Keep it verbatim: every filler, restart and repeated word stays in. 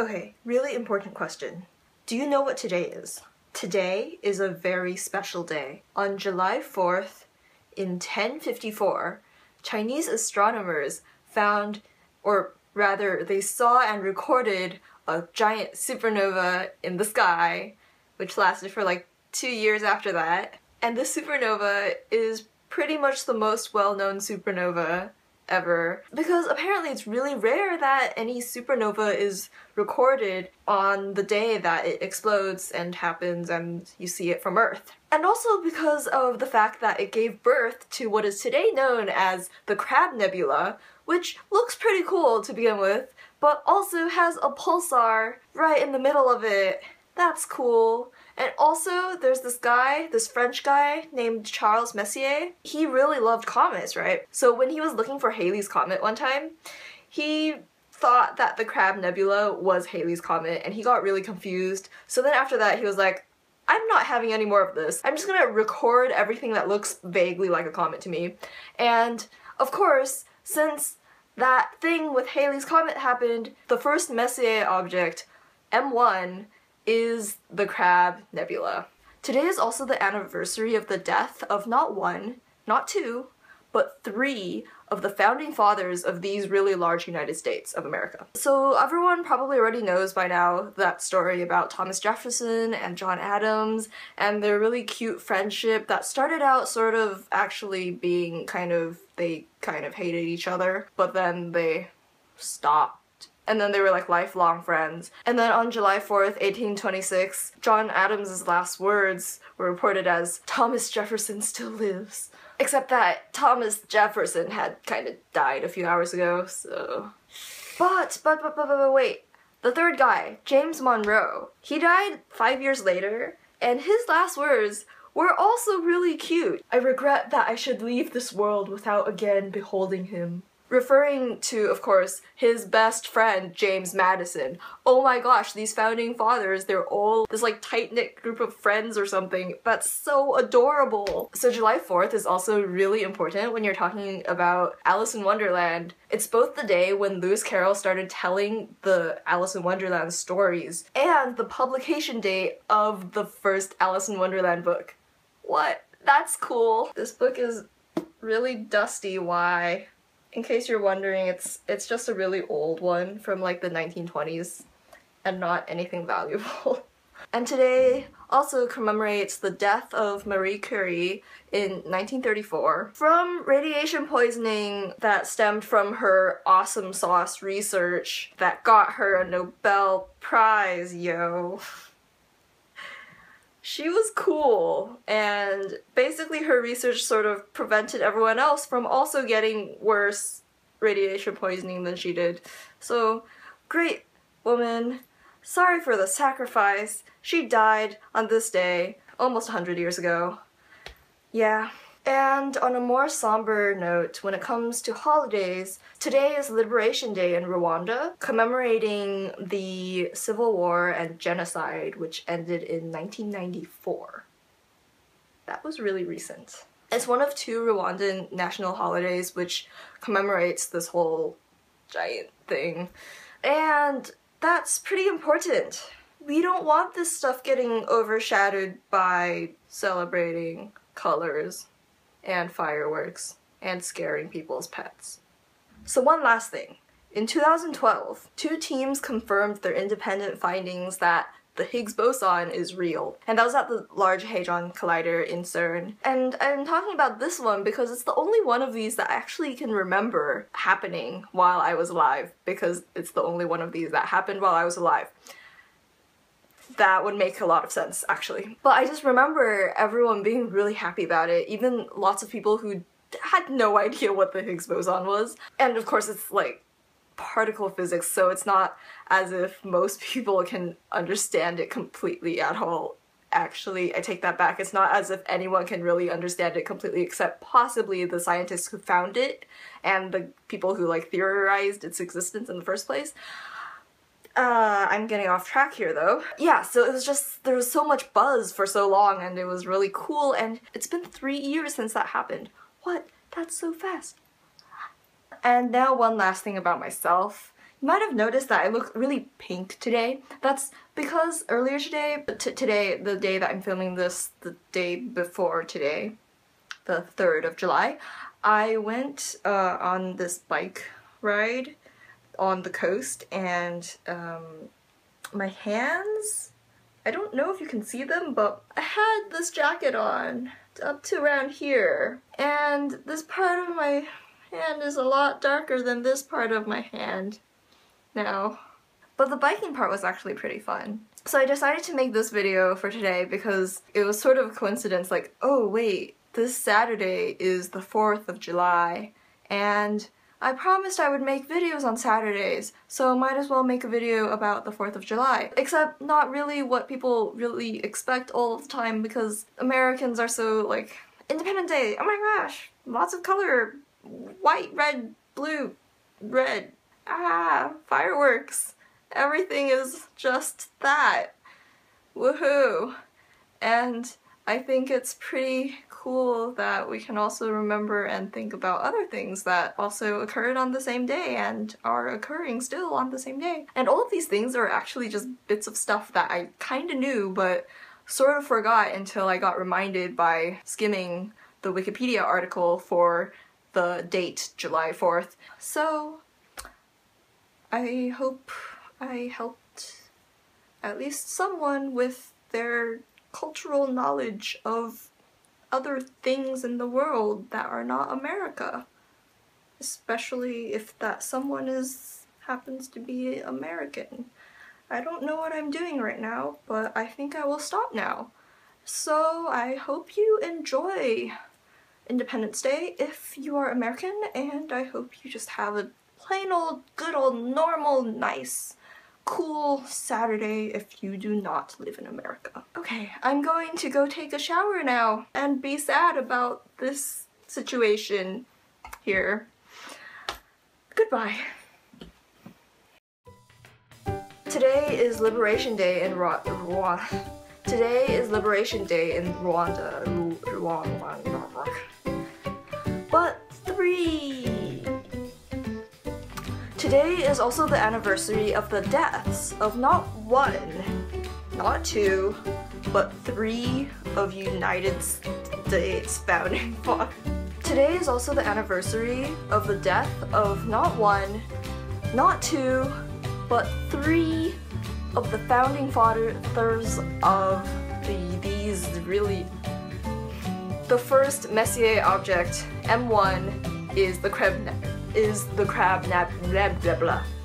Okay, really important question. Do you know what today is? Today is a very special day. On July fourth, in ten fifty-four, Chinese astronomers found, or rather, they saw and recorded a giant supernova in the sky, which lasted for like two years after that. And this supernova is pretty much the most well-known supernova ever, because apparently it's really rare that any supernova is recorded on the day that it explodes and happens and you see it from Earth. And also because of the fact that it gave birth to what is today known as the Crab Nebula, which looks pretty cool to begin with, but also has a pulsar right in the middle of it. That's cool. And also, there's this guy, this French guy named Charles Messier. He really loved comets, right? So when he was looking for Halley's Comet one time, he thought that the Crab Nebula was Halley's Comet, and he got really confused. So then after that, he was like, I'm not having any more of this. I'm just gonna record everything that looks vaguely like a comet to me. And of course, since that thing with Halley's Comet happened, the first Messier object, M one, is the Crab Nebula. Today is also the anniversary of the death of not one, not two, but three of the founding fathers of these really large United States of America. So everyone probably already knows by now that story about Thomas Jefferson and John Adams and their really cute friendship that started out sort of actually being kind of, they kind of hated each other, but then they stopped. And then they were like lifelong friends. And then on July fourth, eighteen twenty-six, John Adams' last words were reported as, "Thomas Jefferson still lives." Except that Thomas Jefferson had kind of died a few hours ago, so... But, but, but, but, but, wait. The third guy, James Monroe, he died five years later, and his last words were also really cute. "I regret that I should leave this world without again beholding him." Referring to, of course, his best friend, James Madison. Oh my gosh, these founding fathers, they're all this like tight-knit group of friends or something. That's so adorable. So July fourth is also really important when you're talking about Alice in Wonderland. It's both the day when Lewis Carroll started telling the Alice in Wonderland stories and the publication date of the first Alice in Wonderland book. What? That's cool. This book is really dusty. Why? In case you're wondering, it's it's just a really old one from like the nineteen twenties and not anything valuable. And today also commemorates the death of Marie Curie in nineteen thirty-four from radiation poisoning that stemmed from her awesome sauce research that got her a Nobel Prize, yo. She was cool, and basically her research sort of prevented everyone else from also getting worse radiation poisoning than she did. So, great woman. Sorry for the sacrifice. She died on this day almost one hundred years ago. Yeah. And on a more somber note, when it comes to holidays, today is Liberation Day in Rwanda, commemorating the civil war and genocide, which ended in nineteen ninety-four. That was really recent. It's one of two Rwandan national holidays which commemorates this whole giant thing. And that's pretty important. We don't want this stuff getting overshadowed by celebrating colors and fireworks, and scaring people's pets. So one last thing. In two thousand twelve, two teams confirmed their independent findings that the Higgs boson is real. And that was at the Large Hadron Collider in CERN. And I'm talking about this one because it's the only one of these that I actually can remember happening while I was alive, because it's the only one of these that happened while I was alive. That would make a lot of sense, actually. But I just remember everyone being really happy about it, even lots of people who had no idea what the Higgs boson was. And of course it's like particle physics, so it's not as if most people can understand it completely at all. Actually, I take that back. It's not as if anyone can really understand it completely except possibly the scientists who found it and the people who like theorized its existence in the first place. Uh, I'm getting off track here though. Yeah, so it was just, there was so much buzz for so long and it was really cool, and it's been three years since that happened. What? That's so fast. And now one last thing about myself. You might have noticed that I look really pink today. That's because earlier today, t today, the day that I'm filming this, the day before today, the third of July, I went uh, on this bike ride on the coast, and um, my hands, I don't know if you can see them, but I had this jacket on up to around here, and this part of my hand is a lot darker than this part of my hand now. But the biking part was actually pretty fun. So I decided to make this video for today because it was sort of a coincidence, like, oh wait, this Saturday is the fourth of July, and I promised I would make videos on Saturdays, so might as well make a video about the fourth of July. Except not really what people really expect all the time, because Americans are so like, Independence Day, oh my gosh, lots of color, white, red, blue, red, ah, fireworks, everything is just that, woohoo. And I think it's pretty cool that we can also remember and think about other things that also occurred on the same day and are occurring still on the same day. And all of these things are actually just bits of stuff that I kinda knew but sort of forgot until I got reminded by skimming the Wikipedia article for the date July fourth. So I hope I helped at least someone with their cultural knowledge of other things in the world that are not America, especially if that someone is happens to be American. I don't know what I'm doing right now, but I think I will stop now. So I hope you enjoy Independence Day if you are American, and I hope you just have a plain old, good old, normal, nice, cool Saturday if you do not live in America. Okay, I'm going to go take a shower now and be sad about this situation here. Goodbye. Today is Liberation Day in Ru Ru Today is Liberation Day in Rwanda. But three. Today is also the anniversary of the deaths of not one, not two, but three of United States founding fathers. Today is also the anniversary of the death of not one, not two, but three of the founding fathers of the, these really... The first Messier object, M one, is the Krebs. is the crab nab blah blah blah.